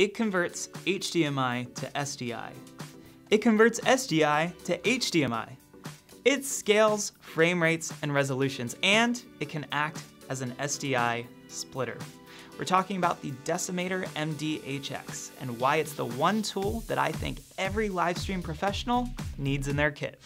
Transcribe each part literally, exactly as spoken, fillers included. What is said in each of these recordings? It converts H D M I to S D I. It converts S D I to H D M I. It scales frame rates and resolutions, and it can act as an S D I splitter. We're talking about the Decimator M D H X and why it's the one tool that I think every live stream professional needs in their kit.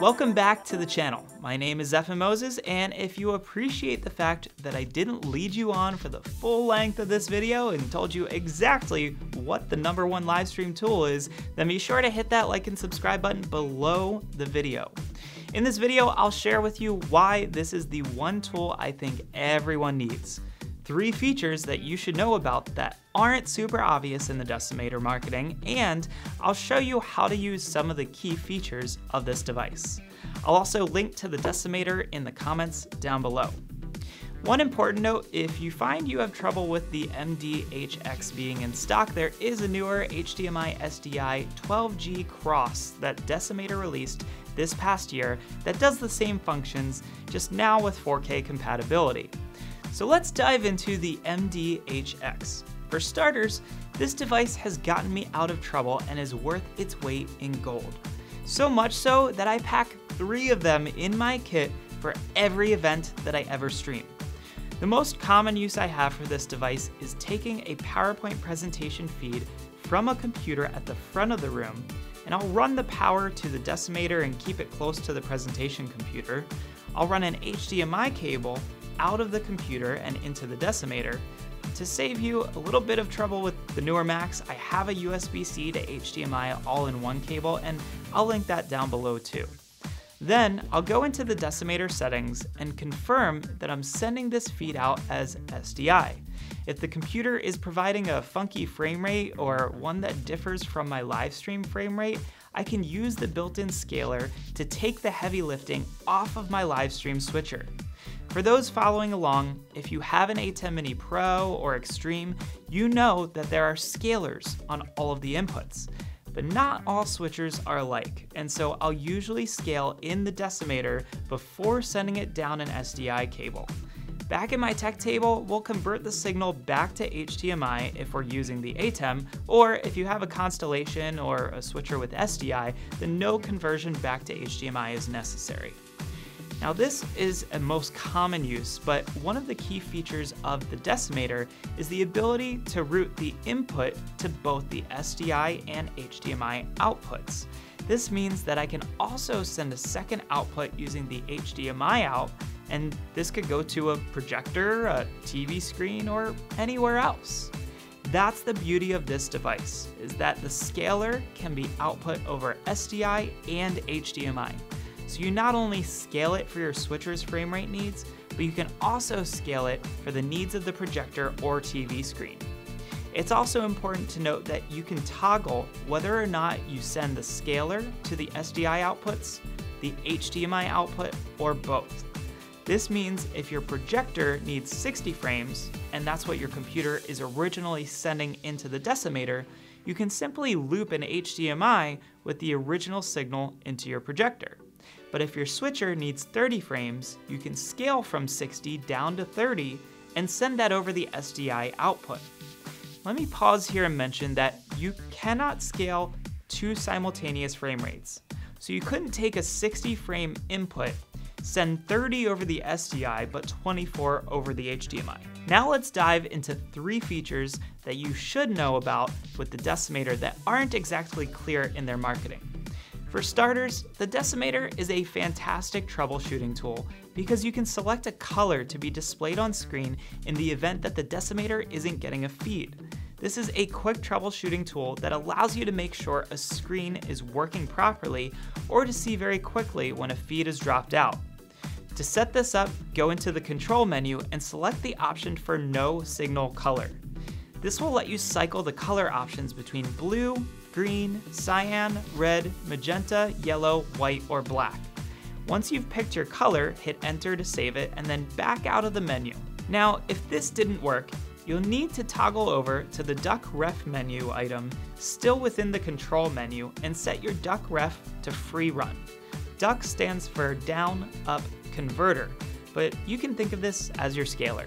Welcome back to the channel. My name is Zephan Moses, and if you appreciate the fact that I didn't lead you on for the full length of this video and told you exactly what the number one live stream tool is, then be sure to hit that like and subscribe button below the video. In this video, I'll share with you why this is the one tool I think everyone needs. Three features that you should know about that aren't super obvious in the Decimator marketing, and I'll show you how to use some of the key features of this device. I'll also link to the Decimator in the comments down below. One important note, if you find you have trouble with the M D H X being in stock, there is a newer H D M I S D I twelve G Cross that Decimator released this past year that does the same functions, just now with four K compatibility. So let's dive into the M D H X. For starters, this device has gotten me out of trouble and is worth its weight in gold. So much so that I pack three of them in my kit for every event that I ever stream. The most common use I have for this device is taking a PowerPoint presentation feed from a computer at the front of the room, and I'll run the power to the Decimator and keep it close to the presentation computer. I'll run an H D M I cable out of the computer and into the Decimator. To save you a little bit of trouble with the newer Macs, I have a U S B C to H D M I all-in-one cable, and I'll link that down below too. Then I'll go into the Decimator settings and confirm that I'm sending this feed out as S D I. If the computer is providing a funky frame rate or one that differs from my live stream frame rate, I can use the built-in scaler to take the heavy lifting off of my live stream switcher. For those following along, if you have an ATEM Mini Pro or Extreme, you know that there are scalers on all of the inputs, but not all switchers are alike, and so I'll usually scale in the Decimator before sending it down an S D I cable. Back in my tech table, we'll convert the signal back to H D M I if we're using the ATEM, or if you have a Constellation or a switcher with S D I, then no conversion back to H D M I is necessary. Now this is a most common use, but one of the key features of the Decimator is the ability to route the input to both the S D I and H D M I outputs. This means that I can also send a second output using the H D M I out, and this could go to a projector, a T V screen, or anywhere else. That's the beauty of this device, is that the scaler can be output over S D I and H D M I. So you not only scale it for your switcher's frame rate needs, but you can also scale it for the needs of the projector or T V screen. It's also important to note that you can toggle whether or not you send the scaler to the S D I outputs, the H D M I output, or both. This means if your projector needs sixty frames, and that's what your computer is originally sending into the Decimator, you can simply loop an H D M I with the original signal into your projector. But if your switcher needs thirty frames, you can scale from sixty down to thirty and send that over the S D I output. Let me pause here and mention that you cannot scale two simultaneous frame rates. So you couldn't take a sixty frame input, send thirty over the S D I, but twenty-four over the H D M I. Now let's dive into three features that you should know about with the Decimator that aren't exactly clear in their marketing. For starters, the Decimator is a fantastic troubleshooting tool because you can select a color to be displayed on screen in the event that the Decimator isn't getting a feed. This is a quick troubleshooting tool that allows you to make sure a screen is working properly or to see very quickly when a feed is dropped out. To set this up, go into the control menu and select the option for no signal color. This will let you cycle the color options between blue, green, cyan, red, magenta, yellow, white, or black. Once you've picked your color, hit enter to save it, and then back out of the menu. Now, if this didn't work, you'll need to toggle over to the Duck Ref menu item, still within the control menu, and set your Duck Ref to free run. Duck stands for Down Up Converter. but you can think of this as your scaler.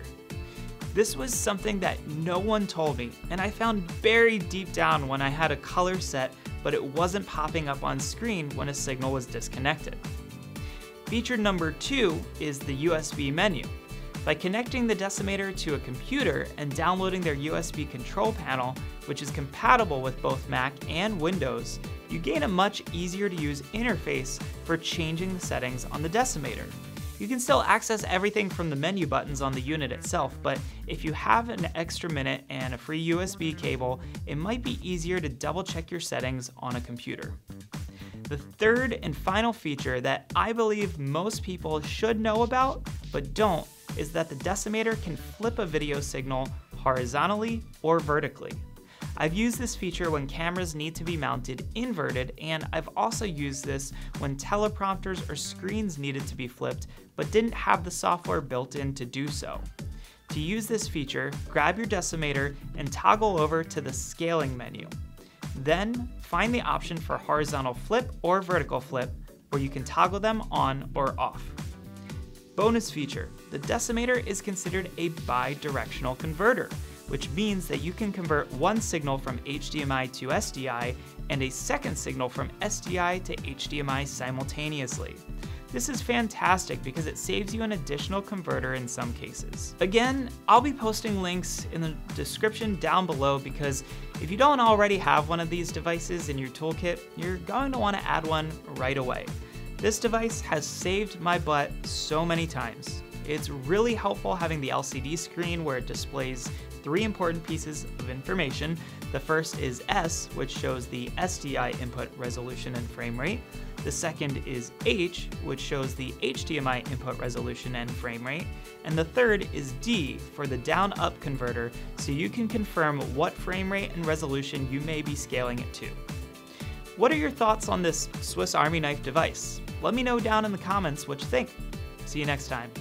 This was something that no one told me, and I found buried deep down when I had a color set, but it wasn't popping up on screen when a signal was disconnected. Feature number two is the U S B menu. By connecting the Decimator to a computer and downloading their U S B control panel, which is compatible with both Mac and Windows, you gain a much easier to use interface for changing the settings on the Decimator. You can still access everything from the menu buttons on the unit itself, but if you have an extra minute and a free U S B cable, it might be easier to double check your settings on a computer. The third and final feature that I believe most people should know about, but don't, is that the Decimator can flip a video signal horizontally or vertically. I've used this feature when cameras need to be mounted inverted, and I've also used this when teleprompters or screens needed to be flipped but didn't have the software built in to do so. To use this feature, grab your Decimator and toggle over to the scaling menu. Then find the option for horizontal flip or vertical flip, where you can toggle them on or off. Bonus feature, the Decimator is considered a bi-directional converter, which means that you can convert one signal from H D M I to S D I and a second signal from S D I to H D M I simultaneously. This is fantastic because it saves you an additional converter in some cases. Again, I'll be posting links in the description down below, because if you don't already have one of these devices in your toolkit, you're going to want to add one right away. This device has saved my butt so many times. It's really helpful having the L C D screen where it displays three important pieces of information. The first is S, which shows the S D I input resolution and frame rate. The second is H, which shows the H D M I input resolution and frame rate. And the third is D, for the down-up converter, so you can confirm what frame rate and resolution you may be scaling it to. What are your thoughts on this Swiss Army knife device? Let me know down in the comments what you think. See you next time.